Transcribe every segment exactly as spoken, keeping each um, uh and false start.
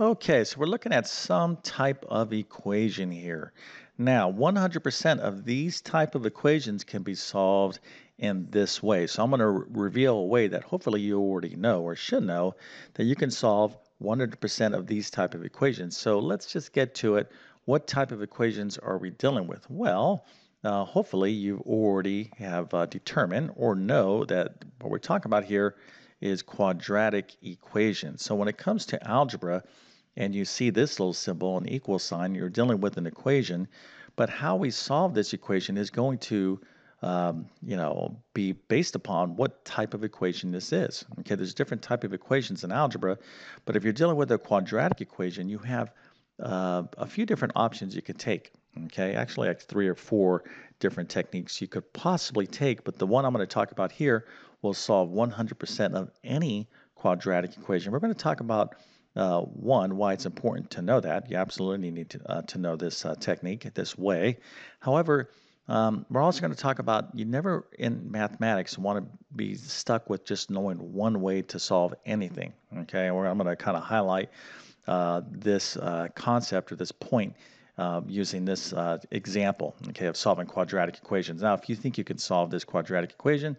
Okay, so we're looking at some type of equation here. Now, one hundred percent of these type of equations can be solved in this way. So I'm going to reveal a way that hopefully you already know or should know that you can solve one hundred percent of these type of equations. So let's just get to it. What type of equations are we dealing with? Well, uh, hopefully you already have uh, determined or know that what we're talking about here is quadratic equations. So when it comes to algebra and you see this little symbol, an equal sign, you're dealing with an equation, but how we solve this equation is going to um, you know, be based upon what type of equation this is. Okay, there's different type of equations in algebra, but if you're dealing with a quadratic equation, you have uh, a few different options you could take. Okay, actually like three or four different techniques you could possibly take, but the one I'm going to talk about here will solve one hundred percent of any quadratic equation. We're going to talk about, uh, one, why it's important to know that. You absolutely need to, uh, to know this uh, technique this way. However, um, we're also going to talk about you never in mathematics want to be stuck with just knowing one way to solve anything. Okay, or I'm going to kind of highlight uh, this uh, concept or this point Uh, using this uh, example, okay, of solving quadratic equations. Now, if you think you can solve this quadratic equation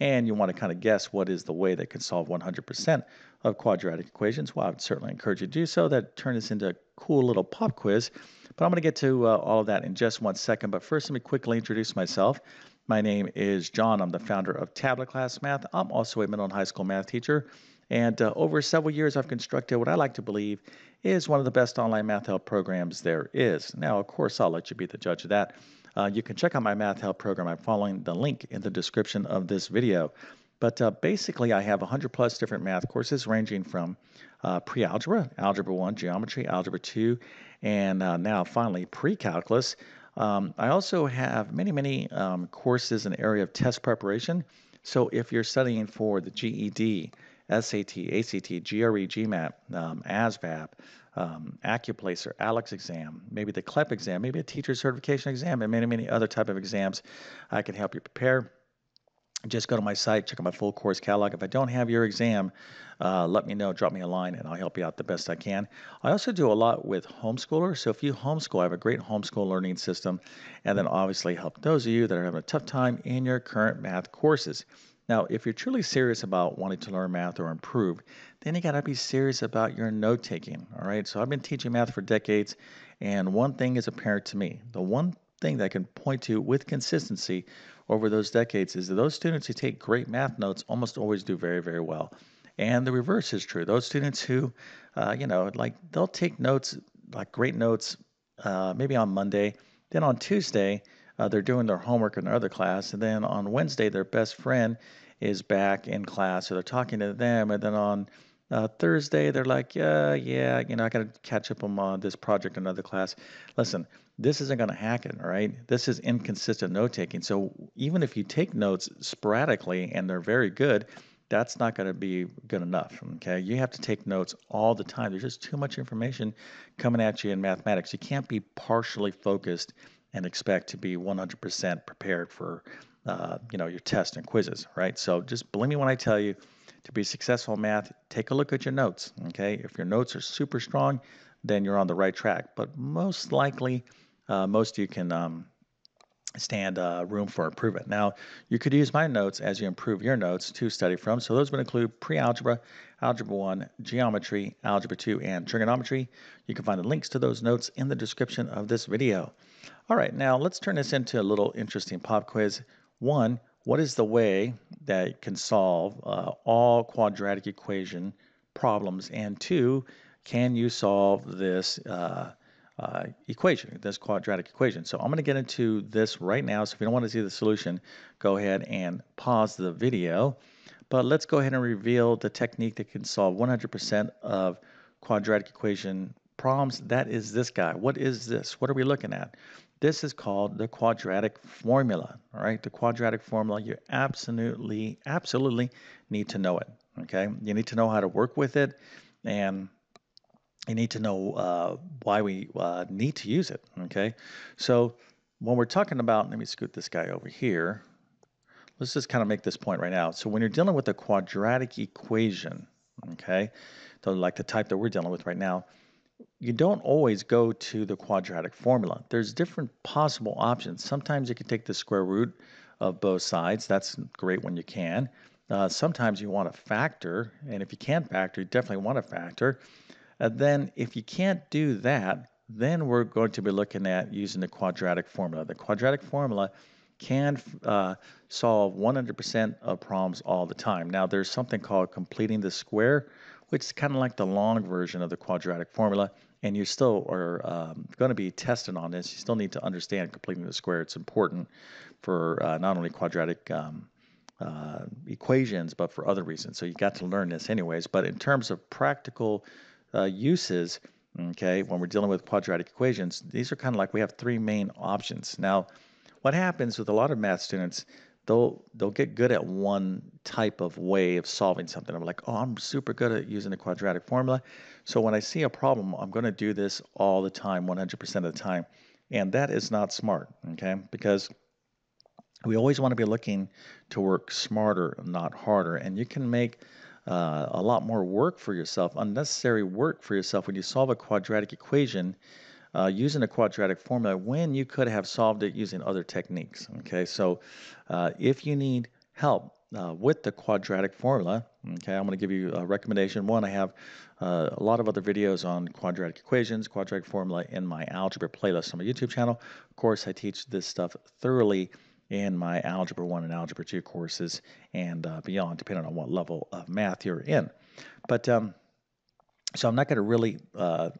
and you want to kind of guess what is the way that can solve one hundred percent of quadratic equations, well, I would certainly encourage you to do so. That turns this into a cool little pop quiz, but I'm going to get to uh, all of that in just one second. But first, let me quickly introduce myself. My name is John. I'm the founder of TabletClass Math. I'm also a middle and high school math teacher. And uh, over several years, I've constructed what I like to believe is one of the best online math help programs there is. Now, of course, I'll let you be the judge of that. Uh, you can check out my math help program. I'm following the link in the description of this video. But uh, basically, I have one hundred plus different math courses ranging from uh, pre-algebra, algebra one, geometry, algebra two, and uh, now finally pre-calculus. Um, I also have many, many um, courses in the area of test preparation. So if you're studying for the G E D, S A T, A C T, G R E, GMAT, um, A S VAB, um, ACCUPLACER, ALEX exam, maybe the C L E P exam, maybe a teacher certification exam, and many, many other type of exams I can help you prepare. Just go to my site, check out my full course catalog. If I don't have your exam, uh, let me know, drop me a line, and I'll help you out the best I can. I also do a lot with homeschoolers. So if you homeschool, I have a great homeschool learning system, and then obviously help those of you that are having a tough time in your current math courses. Now, if you're truly serious about wanting to learn math or improve, then you gotta be serious about your note-taking, all right? So I've been teaching math for decades, and one thing is apparent to me. The one thing that I can point to with consistency over those decades is that those students who take great math notes almost always do very, very well. And the reverse is true. Those students who, uh, you know, like they'll take notes, like great notes, uh, maybe on Monday, then on Tuesday, Uh, they're doing their homework in their other class, and then on Wednesday, their best friend is back in class, so they're talking to them, and then on uh, Thursday, they're like, yeah, yeah, you know, I got to catch up on this project in another class. Listen, this isn't going to hack it, all right? This is inconsistent note-taking, so even if you take notes sporadically and they're very good, that's not going to be good enough, okay? You have to take notes all the time. There's just too much information coming at you in mathematics. You can't be partially focused and expect to be one hundred percent prepared for uh, you know, your tests and quizzes, right? So just believe me when I tell you, to be successful in math, take a look at your notes, okay? If your notes are super strong, then you're on the right track. But most likely, uh, most of you can um, stand uh, room for improvement. Now, you could use my notes as you improve your notes to study from. So those would include pre-algebra, algebra one, geometry, algebra two, and trigonometry. You can find the links to those notes in the description of this video. All right, now let's turn this into a little interesting pop quiz. One, what is the way that it can solve uh, all quadratic equation problems? And two, can you solve this uh, uh, equation, this quadratic equation? So I'm going to get into this right now. So if you don't want to see the solution, go ahead and pause the video. But let's go ahead and reveal the technique that can solve one hundred percent of quadratic equation problems. That is this guy. What is this? What are we looking at? This is called the quadratic formula, all right? The quadratic formula, you absolutely, absolutely need to know it, okay? You need to know how to work with it, and you need to know uh, why we uh, need to use it, okay? So when we're talking about, let me scoot this guy over here. Let's just kind of make this point right now. So when you're dealing with a quadratic equation, okay? So like the type that we're dealing with right now, you don't always go to the quadratic formula. There's different possible options. Sometimes you can take the square root of both sides. That's great when you can. Uh, sometimes you want to factor, and if you can't factor, you definitely want to factor. And then if you can't do that, then we're going to be looking at using the quadratic formula. The quadratic formula can uh, solve one hundred percent of problems all the time. Now there's something called completing the square, which is kind of like the long version of the quadratic formula, and you still are um, going to be tested on this. You still need to understand completing the square. It's important for uh, not only quadratic um, uh, equations, but for other reasons. So you got to learn this anyways, but in terms of practical uh, uses, okay, when we're dealing with quadratic equations, these are kind of like, we have three main options. Now, what happens with a lot of math students, they'll they'll get good at one type of way of solving something. I'm like, oh, I'm super good at using the quadratic formula. So when I see a problem, I'm going to do this all the time, one hundred percent of the time. And that is not smart, okay? Because we always want to be looking to work smarter, not harder. And you can make uh, a lot more work for yourself, unnecessary work for yourself when you solve a quadratic equation Uh, using a quadratic formula when you could have solved it using other techniques. Okay, so uh, if you need help uh, with the quadratic formula, okay, I'm going to give you a recommendation. One, I have uh, a lot of other videos on quadratic equations, quadratic formula in my algebra playlist on my YouTube channel. Of course, I teach this stuff thoroughly in my Algebra one and Algebra two courses and uh, beyond, depending on what level of math you're in. But um, so I'm not going to really uh,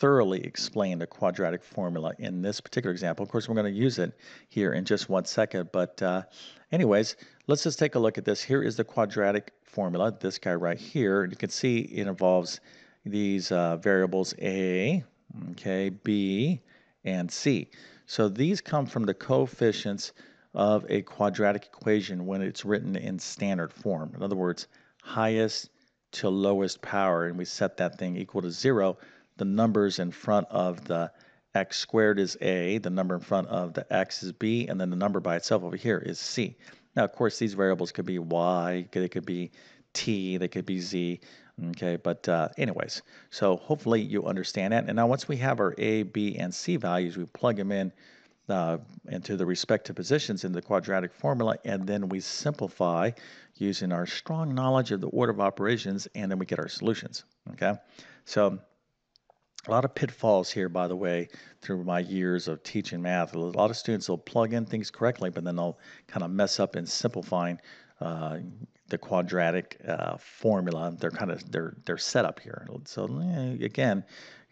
thoroughly explain the quadratic formula in this particular example. Of course, we're going to use it here in just one second. But uh, anyways, let's just take a look at this. Here is the quadratic formula, this guy right here. And you can see it involves these uh, variables A, okay, B, and C. So these come from the coefficients of a quadratic equation when it's written in standard form. In other words, highest to lowest power, and we set that thing equal to zero, the numbers in front of the x squared is A, the number in front of the x is B, and then the number by itself over here is C. Now, of course, these variables could be Y, they could be T, they could be Z, okay, but uh, anyways, so hopefully you understand that. And now once we have our A, B, and C values, we plug them in Uh, into the respective positions in the quadratic formula, and then we simplify using our strong knowledge of the order of operations, and then we get our solutions, okay? So a lot of pitfalls here, by the way, through my years of teaching math. A lot of students will plug in things correctly, but then they'll kind of mess up in simplifying uh, the quadratic uh, formula. They're kind of, they're, they're set up here. So again,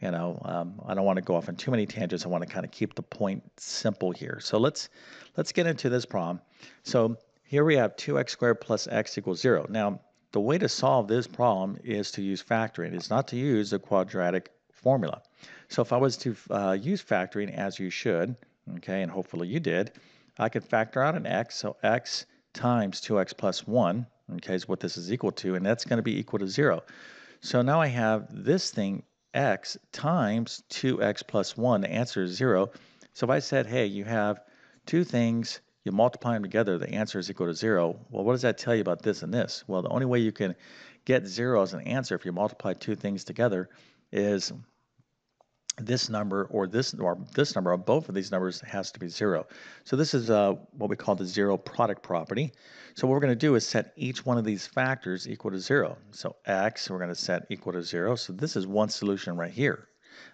you know, um, I don't want to go off on too many tangents. I want to kind of keep the point simple here. So let's let's get into this problem. So here we have two x squared plus x equals zero. Now, the way to solve this problem is to use factoring. It's not to use the quadratic formula. So if I was to uh, use factoring, as you should, okay, and hopefully you did, I could factor out an x. So x times two x plus one, okay, is what this is equal to, and that's going to be equal to zero. So now I have this thing, x times two x plus one, the answer is zero. So if I said, hey, you have two things, you multiply them together, the answer is equal to zero. Well, what does that tell you about this and this? Well, the only way you can get zero as an answer if you multiply two things together is this number or this or this number, or both of these numbers has to be zero. So this is uh, what we call the zero product property. So what we're going to do is set each one of these factors equal to zero. So x we're going to set equal to zero. So this is one solution right here.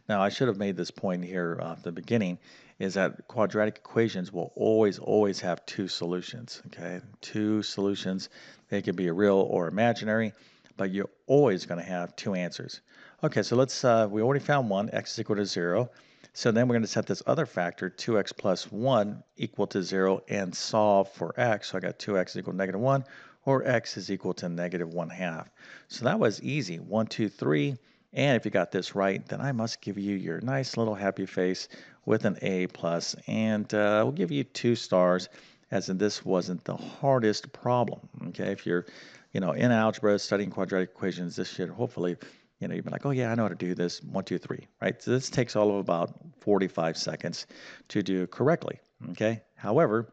Now I should have made this point here uh, at the beginning, is that quadratic equations will always, always have two solutions. Okay, two solutions. They could be real or imaginary, but you're always going to have two answers. Okay, so let's, uh, we already found one, x is equal to zero. So then we're going to set this other factor, two x plus one, equal to zero, and solve for x. So I got two x is equal to negative one, or x is equal to negative one half. So that was easy, one, two, three. And if you got this right, then I must give you your nice little happy face with an A plus, and uh, we'll give you two stars, as in this wasn't the hardest problem. Okay, if you're, you know, in algebra, studying quadratic equations, this should hopefully, you know, you'd be like, oh yeah, I know how to do this, one, two, three, right? So this takes all of about forty-five seconds to do correctly, okay? However,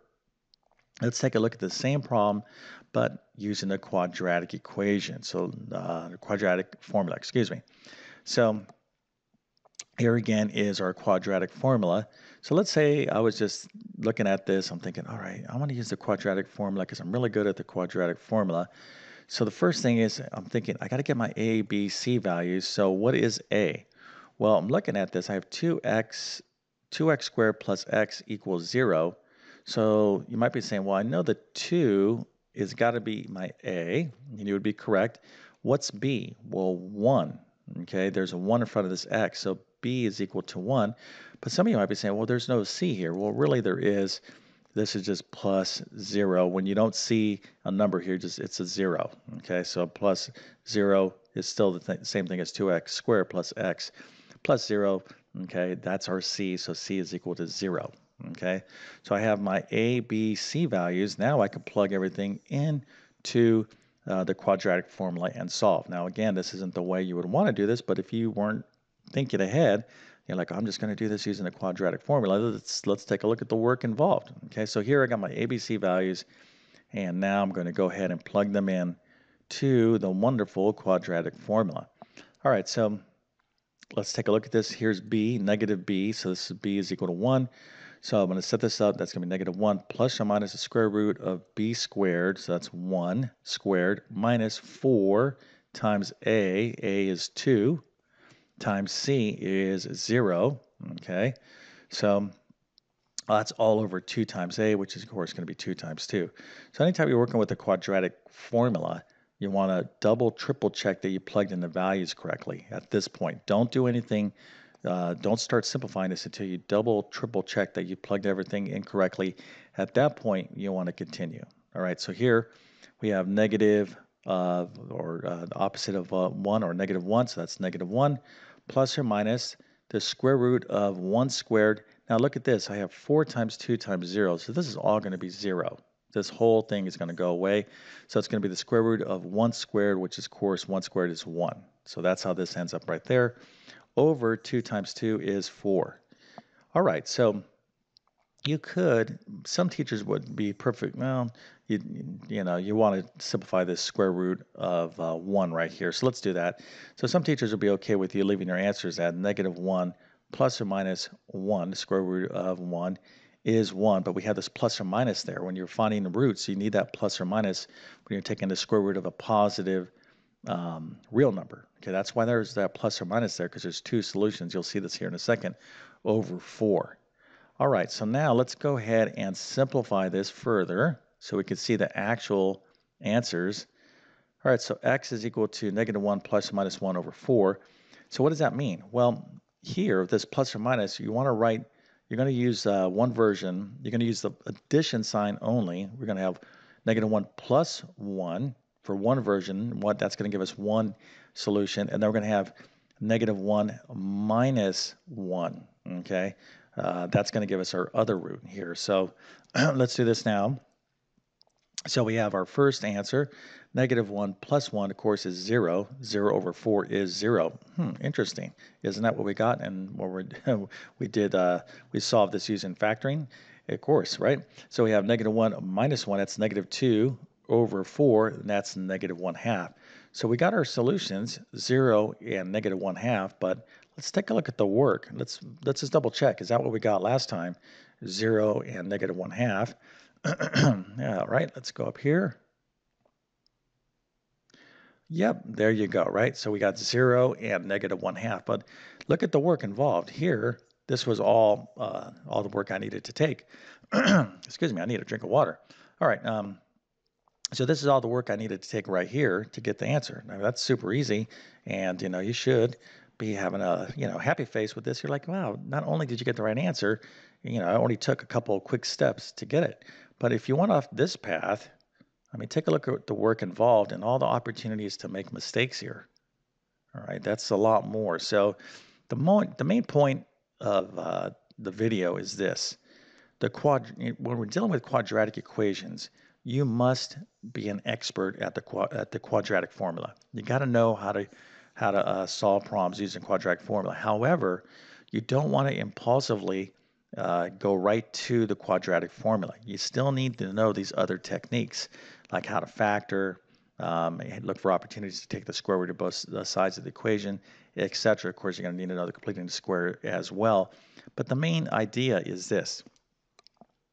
Let's take a look at the same problem, but using the quadratic equation. So uh, the quadratic formula, excuse me. So here again is our quadratic formula. So let's say I was just looking at this. I'm thinking, all right, I want to use the quadratic formula because I'm really good at the quadratic formula. So the first thing is I'm thinking I got to get my A, B, C values. So what is A? Well, I'm looking at this. I have two x, two x squared plus x equals zero. So you might be saying, well, I know the two is got to be my A, and you would be correct. What's B? Well, one, okay? There's a one in front of this X, so B is equal to one. But some of you might be saying, well, there's no C here. Well, really there is. This is just plus zero. When you don't see a number here, just it's a zero, okay? So plus zero is still the th same thing as two x squared plus X plus zero, okay? That's our C, so C is equal to zero. Okay, so I have my A, B, C values. Now I can plug everything into uh, the quadratic formula and solve. Now again, this isn't the way you would want to do this, but if you weren't thinking ahead, you're like, I'm just going to do this using the quadratic formula. Let's, let's take a look at the work involved. Okay, so here I got my A, B, C values, and now I'm going to go ahead and plug them in to the wonderful quadratic formula. All right, so let's take a look at this. Here's B, negative B, so this is B is equal to one. So I'm going to set this up. That's going to be negative one plus or minus the square root of B squared. So that's one squared minus four times A. A is two times C is zero. Okay. So that's all over two times A, which is, of course, going to be two times two. So anytime you're working with a quadratic formula, you want to double, triple check that you plugged in the values correctly at this point. Don't do anything. Uh, don't start simplifying this until you double, triple check that you plugged everything in correctly. At that point, you want to continue. All right, so here we have negative uh, or uh, the opposite of uh, one or negative one, so that's negative one, plus or minus the square root of one squared. Now look at this. I have four times two times zero, so this is all going to be zero. This whole thing is going to go away, so it's going to be the square root of one squared, which is, of course, one squared is one. So that's how this ends up right there. Over two times two is four. All right, so you could, some teachers would be perfect. Well, you, you know, you want to simplify this square root of uh, one right here. So let's do that. So some teachers will be okay with you leaving your answers at negative one plus or minus one. The square root of one is one, but we have this plus or minus there. When you're finding the roots, you need that plus or minus when you're taking the square root of a positive Um, real number. Okay, that's why there's that plus or minus there, because there's two solutions. You'll see this here in a second, over four. All right, so now let's go ahead and simplify this further so we can see the actual answers. All right, so X is equal to negative one plus or minus one over four. So what does that mean? Well, here, this plus or minus, you want to write, you're going to use uh, one version. You're going to use the addition sign only. We're going to have negative one plus one. For one version, what that's going to give us one solution, and then we're going to have negative one minus one, okay? Uh, that's going to give us our other root here. So let's do this now. So we have our first answer, negative one plus one, of course, is zero. zero over four is zero. Hmm, interesting. Isn't that what we got? And what we're, we did, uh, we solved this using factoring, of course, right? So we have negative one minus one, that's negative two, over four, and that's negative one half. So we got our solutions, zero and negative one half, but let's take a look at the work. Let's let's just double check. Is that what we got last time? Zero and negative one half. Yeah, all right, let's go up here. Yep, there you go, right? So we got zero and negative one half, but look at the work involved here. This was all, uh, all the work I needed to take. Excuse me, I need a drink of water. All right, um, so this is all the work I needed to take right here to get the answer. Now that's super easy, and you know you should be having a you know happy face with this. You're like, wow, not only did you get the right answer, you know, I only took a couple of quick steps to get it. But if you went off this path, I mean, take a look at the work involved and all the opportunities to make mistakes here. All right, that's a lot more. So the mo the main point of uh, the video is this: the quad when we're dealing with quadratic equations, you must be an expert at the at the quadratic formula. You got to know how to how to uh, solve problems using quadratic formula. However, you don't want to impulsively uh, go right to the quadratic formula. You still need to know these other techniques, like how to factor, um, look for opportunities to take the square root of both the sides of the equation, et cetera. Of course, you're going to need to know the completing the square as well. But the main idea is this.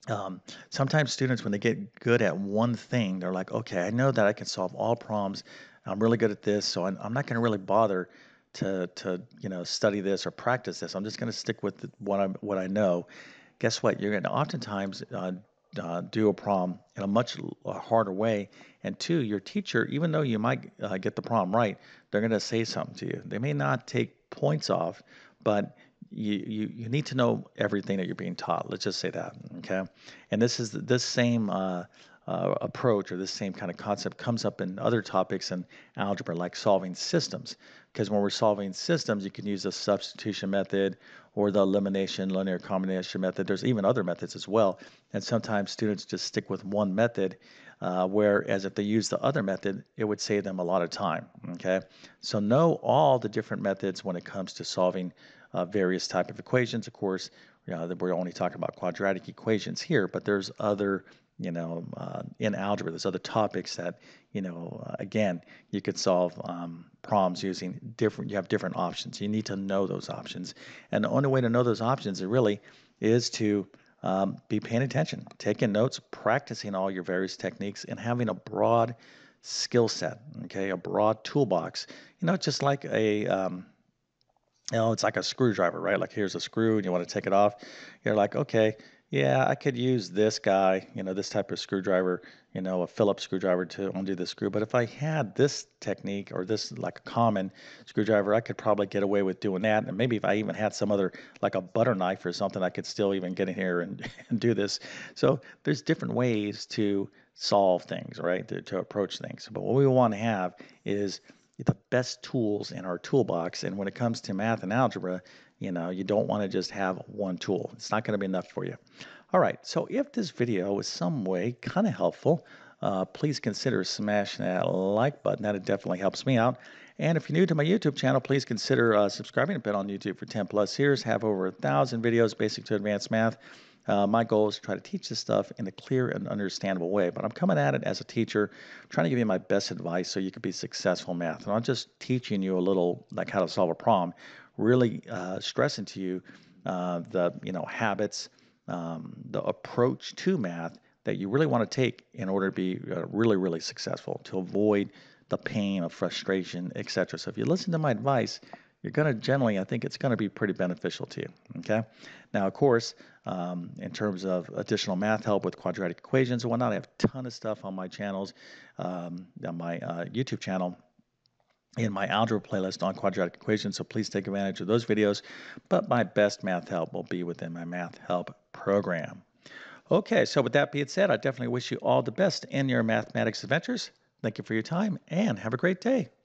Um, sometimes students, when they get good at one thing, they're like, okay, I know that I can solve all problems. I'm really good at this, so I'm, I'm not going to really bother to, to you know, study this or practice this. I'm just going to stick with what I what I know. Guess what? You're going to oftentimes uh, uh, do a problem in a much harder way. And two, your teacher, even though you might uh, get the problem right, they're going to say something to you. They may not take points off, but You, you, you need to know everything that you're being taught. Let's just say that, okay? And this is the, this same uh, uh, approach, or this same kind of concept, comes up in other topics in algebra, like solving systems. Because when we're solving systems, you can use the substitution method or the elimination, linear combination method. There's even other methods as well. And sometimes students just stick with one method, uh, whereas if they use the other method, it would save them a lot of time, okay? So know all the different methods when it comes to solving Uh, various type of equations. Of course, you know, we're only talking about quadratic equations here, but there's other, you know, uh, in algebra, there's other topics that, you know, uh, again, you could solve um, problems using different, you have different options. You need to know those options. And the only way to know those options really is to um, be paying attention, taking notes, practicing all your various techniques, and having a broad skill set, okay, a broad toolbox. You know, just like a, um, You know, it's like a screwdriver, right? Like, here's a screw and you want to take it off. You're like, okay, yeah, I could use this guy, you know, this type of screwdriver, you know, a Phillips screwdriver to undo the screw. But if I had this technique or this like a common screwdriver, I could probably get away with doing that. And maybe if I even had some other, like a butter knife or something, I could still even get in here and, and do this. So there's different ways to solve things, right? To, to approach things. But what we want to have is the best tools in our toolbox. And when it comes to math and algebra, you know, you don't want to just have one tool. It's not going to be enough for you. All right, so if this video was some way kind of helpful, uh, please consider smashing that like button. That it definitely helps me out. And if you're new to my YouTube channel, please consider uh, subscribing. I've been on YouTube for ten plus years, have over a thousand videos, basic to advanced math. Uh, my goal is to try to teach this stuff in a clear and understandable way, but I'm coming at it as a teacher, trying to give you my best advice so you can be successful in math. And I'm just teaching you a little, like how to solve a problem, really uh, stressing to you uh, the you know habits, um, the approach to math that you really want to take in order to be uh, really, really successful, to avoid the pain of frustration, et cetera. So if you listen to my advice, you're going to generally, I think it's going to be pretty beneficial to you, okay? Now, of course, um, in terms of additional math help with quadratic equations and whatnot, I have a ton of stuff on my channels, um, on my uh, YouTube channel, in my algebra playlist on quadratic equations, so please take advantage of those videos. But my best math help will be within my math help program. Okay, so with that being said, I definitely wish you all the best in your mathematics adventures. Thank you for your time, and have a great day.